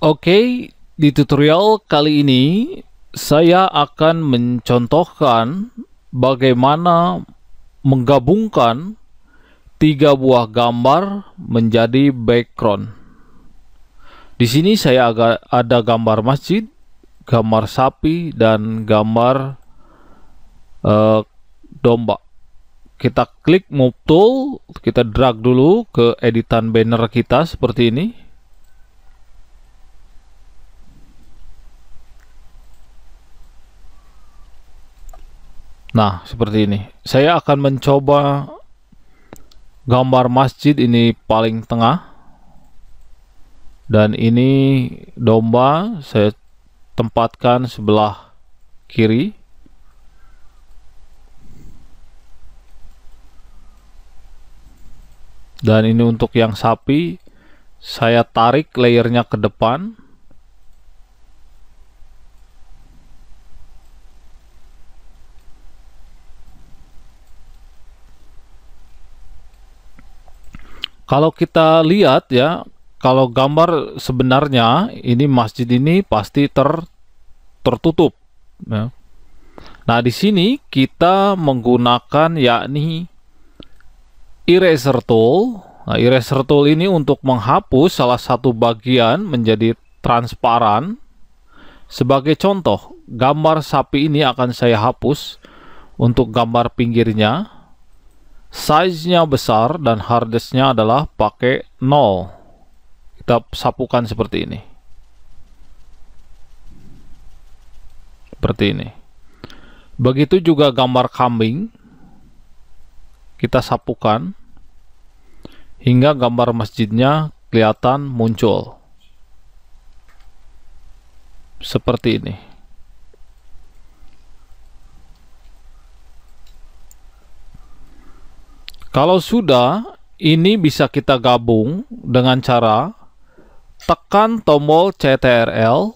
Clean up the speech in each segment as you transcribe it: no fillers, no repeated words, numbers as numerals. Oke, di tutorial kali ini saya akan mencontohkan bagaimana menggabungkan 3 buah gambar menjadi background. Di sini saya ada gambar masjid, gambar sapi, dan gambar domba. Kita klik move tool, kita drag dulu ke editan banner kita seperti ini. Nah, seperti ini. Saya akan mencoba gambar masjid ini paling tengah. Dan ini domba saya tempatkan sebelah kiri. Dan ini untuk yang sapi, saya tarik layernya ke depan. Kalau kita lihat ya, kalau gambar sebenarnya ini masjid ini pasti tertutup. Ya. Nah, di sini kita menggunakan yakni eraser tool. Nah, eraser tool ini untuk menghapus salah satu bagian menjadi transparan. Sebagai contoh, gambar sapi ini akan saya hapus untuk gambar pinggirnya. Size-nya besar dan hardness-nya adalah pakai 0. Kita sapukan seperti ini. Seperti ini. Begitu juga gambar kambing. Kita sapukan hingga gambar masjidnya kelihatan muncul. Seperti ini. Kalau sudah, ini bisa kita gabung dengan cara tekan tombol CTRL,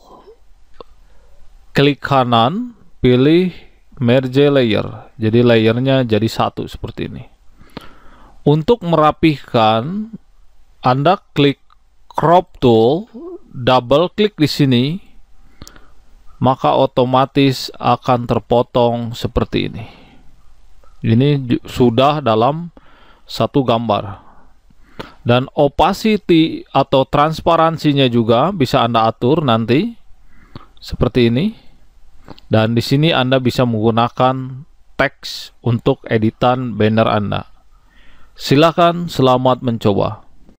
klik kanan, pilih merge layer. Jadi layernya jadi satu seperti ini. Untuk merapihkan, Anda klik crop tool, double klik di sini, maka otomatis akan terpotong seperti ini. Ini sudah dalam satu gambar. Dan opacity atau transparansinya juga bisa Anda atur nanti seperti ini. Dan di sini Anda bisa menggunakan teks untuk editan banner Anda. Silakan, selamat mencoba.